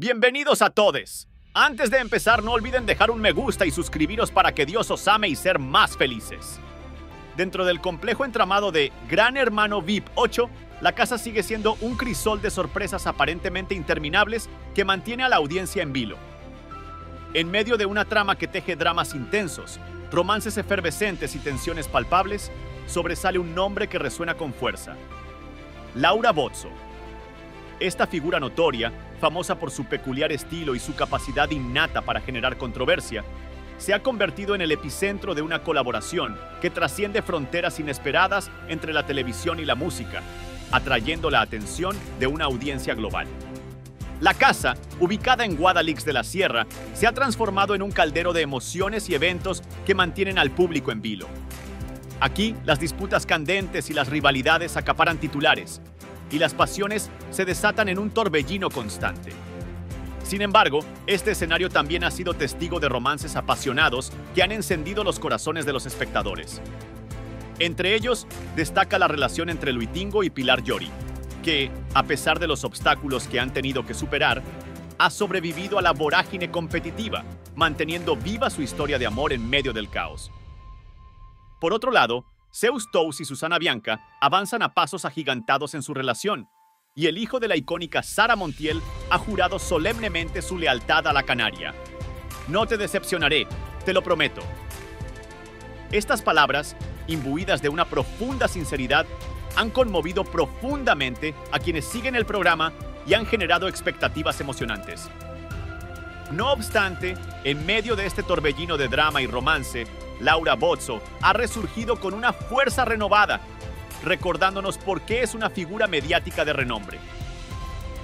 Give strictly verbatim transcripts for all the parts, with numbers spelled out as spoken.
Bienvenidos a todes. Antes de empezar, no olviden dejar un me gusta y suscribiros para que Dios os ame y ser más felices. Dentro del complejo entramado de Gran Hermano V I P ocho, la casa sigue siendo un crisol de sorpresas aparentemente interminables que mantiene a la audiencia en vilo. En medio de una trama que teje dramas intensos, romances efervescentes y tensiones palpables, sobresale un nombre que resuena con fuerza: Laura Bozzo. Esta figura notoria, famosa por su peculiar estilo y su capacidad innata para generar controversia, se ha convertido en el epicentro de una colaboración que trasciende fronteras inesperadas entre la televisión y la música, atrayendo la atención de una audiencia global. La casa, ubicada en Guadalix de la Sierra, se ha transformado en un caldero de emociones y eventos que mantienen al público en vilo. Aquí, las disputas candentes y las rivalidades acaparan titulares, y las pasiones se desatan en un torbellino constante. Sin embargo, este escenario también ha sido testigo de romances apasionados que han encendido los corazones de los espectadores. Entre ellos, destaca la relación entre Luitingo y Pilar Yori, que, a pesar de los obstáculos que han tenido que superar, ha sobrevivido a la vorágine competitiva, manteniendo viva su historia de amor en medio del caos. Por otro lado, Zeus Tous y Susana Bianca avanzan a pasos agigantados en su relación, y el hijo de la icónica Sara Montiel ha jurado solemnemente su lealtad a la canaria. No te decepcionaré, te lo prometo. Estas palabras, imbuidas de una profunda sinceridad, han conmovido profundamente a quienes siguen el programa y han generado expectativas emocionantes. No obstante, en medio de este torbellino de drama y romance, Laura Bozzo ha resurgido con una fuerza renovada, recordándonos por qué es una figura mediática de renombre.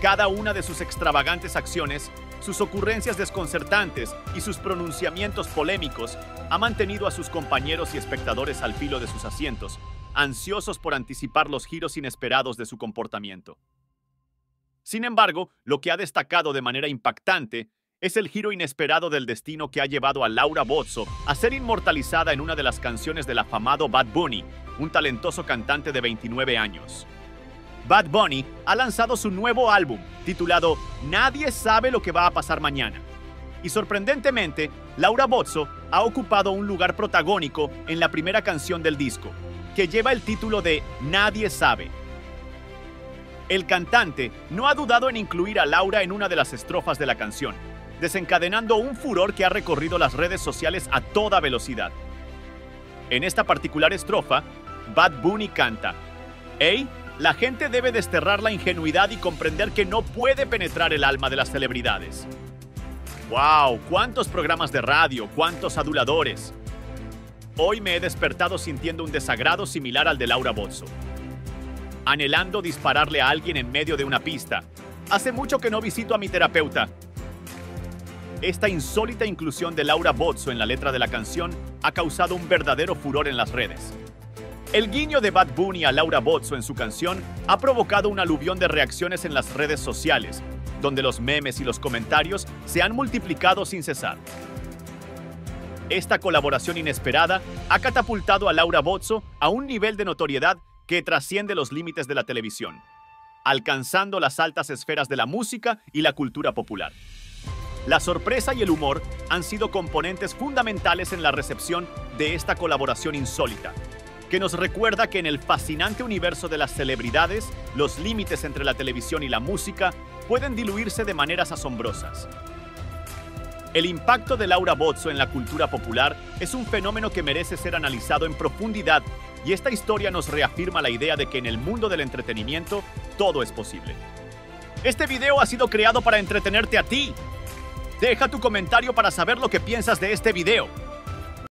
Cada una de sus extravagantes acciones, sus ocurrencias desconcertantes y sus pronunciamientos polémicos ha mantenido a sus compañeros y espectadores al filo de sus asientos, ansiosos por anticipar los giros inesperados de su comportamiento. Sin embargo, lo que ha destacado de manera impactante es el giro inesperado del destino que ha llevado a Laura Bozzo a ser inmortalizada en una de las canciones del afamado Bad Bunny, un talentoso cantante de veintinueve años. Bad Bunny ha lanzado su nuevo álbum, titulado Nadie sabe lo que va a pasar mañana. Y sorprendentemente, Laura Bozzo ha ocupado un lugar protagónico en la primera canción del disco, que lleva el título de Nadie sabe. El cantante no ha dudado en incluir a Laura en una de las estrofas de la canción, desencadenando un furor que ha recorrido las redes sociales a toda velocidad. En esta particular estrofa, Bad Bunny canta: «Ey, la gente debe desterrar la ingenuidad y comprender que no puede penetrar el alma de las celebridades». ¡Wow! ¡Cuántos programas de radio! ¡Cuántos aduladores! Hoy me he despertado sintiendo un desagrado similar al de Laura Bozzo. Anhelando dispararle a alguien en medio de una pista. Hace mucho que no visito a mi terapeuta. Esta insólita inclusión de Laura Bozzo en la letra de la canción ha causado un verdadero furor en las redes. El guiño de Bad Bunny a Laura Bozzo en su canción ha provocado un aluvión de reacciones en las redes sociales, donde los memes y los comentarios se han multiplicado sin cesar. Esta colaboración inesperada ha catapultado a Laura Bozzo a un nivel de notoriedad que trasciende los límites de la televisión, alcanzando las altas esferas de la música y la cultura popular. La sorpresa y el humor han sido componentes fundamentales en la recepción de esta colaboración insólita, que nos recuerda que en el fascinante universo de las celebridades, los límites entre la televisión y la música pueden diluirse de maneras asombrosas. El impacto de Laura Bozzo en la cultura popular es un fenómeno que merece ser analizado en profundidad, y esta historia nos reafirma la idea de que en el mundo del entretenimiento todo es posible. Este video ha sido creado para entretenerte a ti. Deja tu comentario para saber lo que piensas de este video.